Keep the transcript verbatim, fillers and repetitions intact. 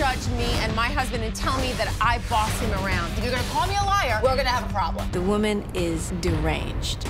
judge me and my husband and tell me that I boss him around. If you're gonna call me a liar, we're gonna have a problem. The woman is deranged.